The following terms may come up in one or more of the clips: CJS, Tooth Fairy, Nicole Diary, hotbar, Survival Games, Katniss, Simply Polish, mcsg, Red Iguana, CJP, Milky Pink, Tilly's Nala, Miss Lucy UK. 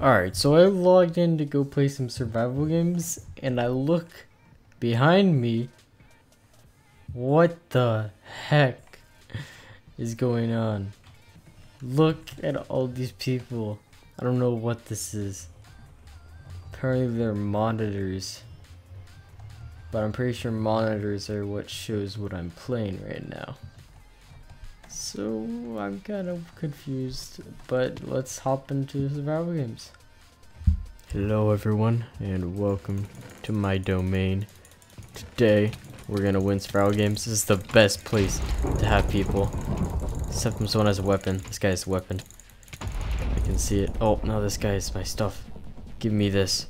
Alright, so I logged in to go play some survival games, and I look behind me. What the heck is going on? Look at all these people. I don't know what this is. Apparently they're monitors. But I'm pretty sure monitors are what shows what I'm playing right now. So I'm kind of confused, but let's hop into survival games. Hello everyone, and welcome to my domain. Today we're gonna win survival games. This is the best place to have people. Except when someone has a weapon. This guy has a weapon. I can see it. Oh no, this guy is my stuff. Give me this.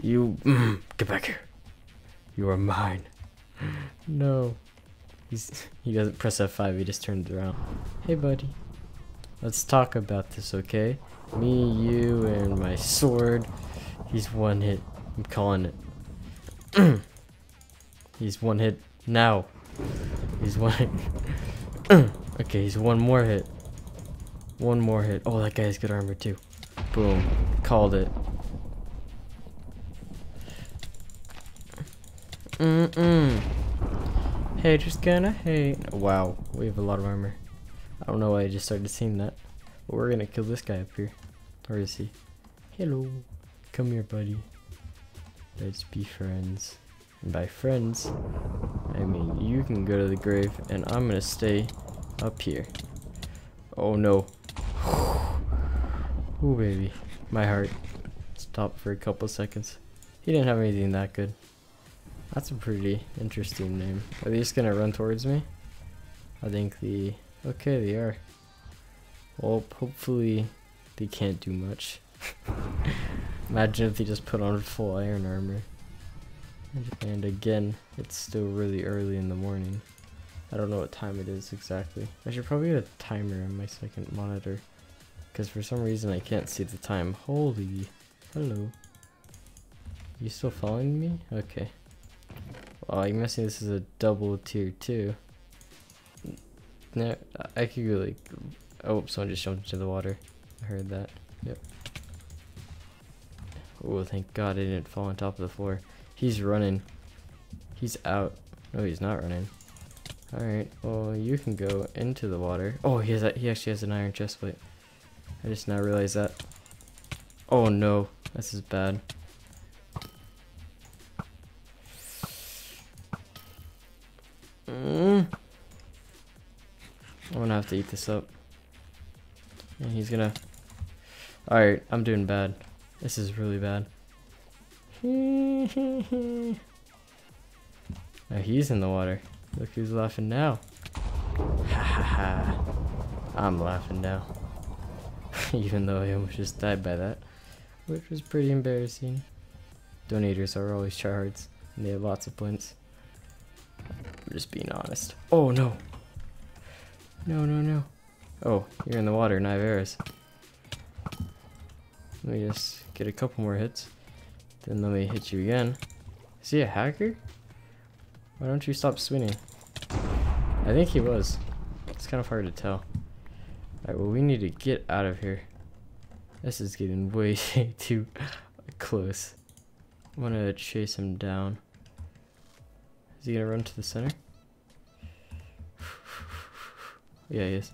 You get back here. You are mine. No. He doesn't press F5, he just turned around. Hey buddy, let's talk about this, okay? Me, you, and my sword. He's one hit. I'm calling it. He's one hit now. He's one hit. Okay, he's one more hit. One more hit. Oh, that guy has good armor too. Boom. Called it. Hey, just gonna hey. Wow, we have a lot of armor. I don't know why I just started seeing that. But we're gonna kill this guy up here. Where is he? Hello. Come here, buddy. Let's be friends. And by friends, I mean you can go to the grave, and I'm gonna stay up here. Oh no. Ooh, baby. My heart stopped for a couple seconds. He didn't have anything that good. That's a pretty interesting name. Are they just gonna run towards me? I think okay, they are. Well, hopefully they can't do much. Imagine if they just put on full iron armor. And again, it's still really early in the morning. I don't know what time it is exactly. I should probably get a timer on my second monitor, because for some reason I can't see the time. Holy, hello. You still following me? Okay. Oh, you must say this is a double tier 2. No, I could go like... Oh, someone just jumped into the water. I heard that. Yep. Oh, thank God I didn't fall on top of the floor. He's running. He's out. No, he's not running. Alright, well, you can go into the water. Oh, he actually has an iron chest plate. I just now realized that. Oh no, this is bad. I'm gonna have to eat this up. And he's gonna... Alright, I'm doing bad. This is really bad. Oh, he's in the water. Look who's laughing now. Ha ha ha. I'm laughing now. Even though I almost just died by that. Which was pretty embarrassing. Donators are always tryhards. And they have lots of points. I'm just being honest. Oh no. No, no, no. Oh, you're in the water and I have arrows. Let me just get a couple more hits. Then let me hit you again. Is he a hacker? Why don't you stop spinning? I think he was. It's kind of hard to tell. Alright, well, we need to get out of here. This is getting way too close. I'm gonna chase him down. Is he gonna run to the center? Yeah, he is.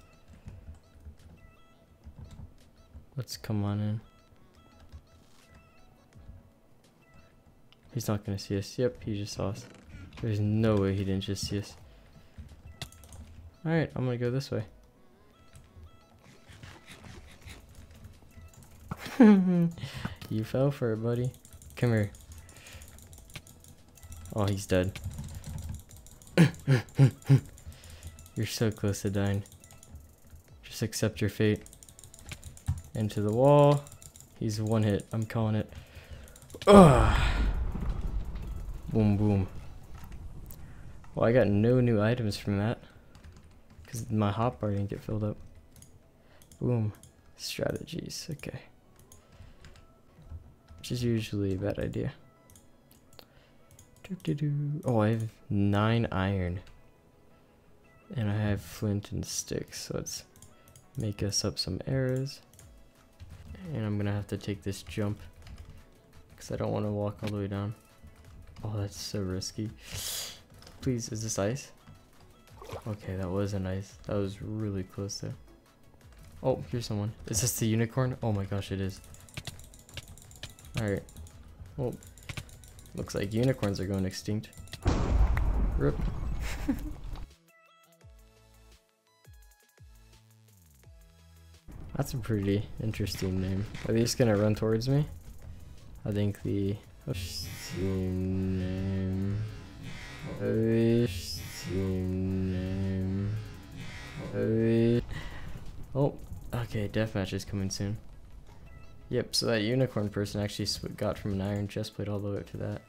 Let's come on in. He's not gonna see us. Yep, he just saw us. There's no way he didn't just see us. Alright, I'm gonna go this way. You fell for it, buddy. Come here. Oh, he's dead. You're so close to dying. Just accept your fate. Into the wall. He's one hit. I'm calling it. Ugh. Boom, boom. Well, I got no new items from that. Because my hotbar didn't get filled up. Boom. Strategies. Okay. Which is usually a bad idea. Doo-doo-doo. Oh, I have 9 iron. And I have flint and sticks, so let's make us up some arrows. And I'm gonna have to take this jump because I don't want to walk all the way down. Oh, that's so risky. Please, is this ice? Okay, that wasn't ice. That was really close though. Oh, here's someone. Is this the unicorn? Oh my gosh, it is. Alright. Well, looks like unicorns are going extinct. RIP. That's a pretty interesting name. Are they just gonna run towards me? I think the name. Oh, okay, deathmatch is coming soon. Yep, so that unicorn person actually got from an iron chestplate all the way up to that.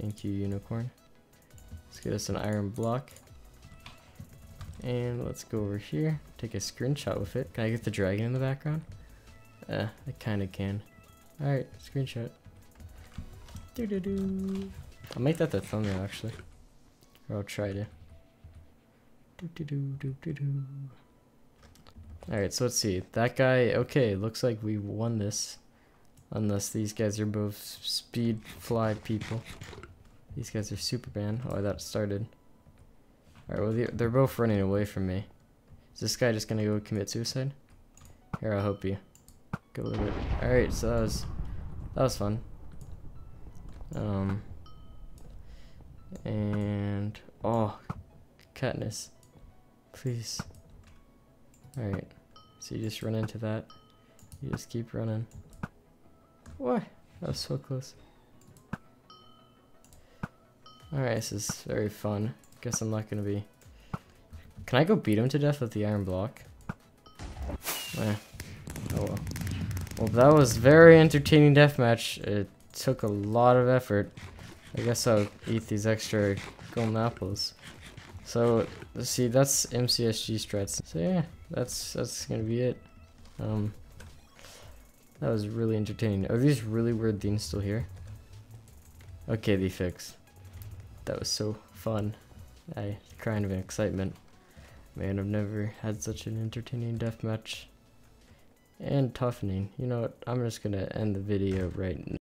Thank you, unicorn. Let's get us an iron block. And let's go over here, take a screenshot with it. Can I get the dragon in the background? I kinda can. Alright, screenshot. Doo-doo-doo. I'll make that the thumbnail actually. Or I'll try to. Do-do-do-do-do-do. Alright, so let's see. That guy, okay, looks like we won this. Unless these guys are both speed fly people. These guys are Superman. Oh, that started. Alright, well, they're both running away from me. Is this guy just gonna go commit suicide? Here, I'll help you. Go with it. Alright, so that was fun. And oh, Katniss, please. Alright, so you just run into that. You just keep running. What? That was so close. Alright, this is very fun. Guess I'm not gonna be. Can I go beat him to death with the iron block? Oh well. Well, that was very entertaining deathmatch. It took a lot of effort. I guess I'll eat these extra golden apples. So let's see, that's mcsg strats. So yeah, that's gonna be it. That was really entertaining. Are these really weird things still here? Okay, they fixed. That was so fun. I cried of excitement. Man, I've never had such an entertaining deathmatch. And toughening. You know what? I'm just gonna end the video right now.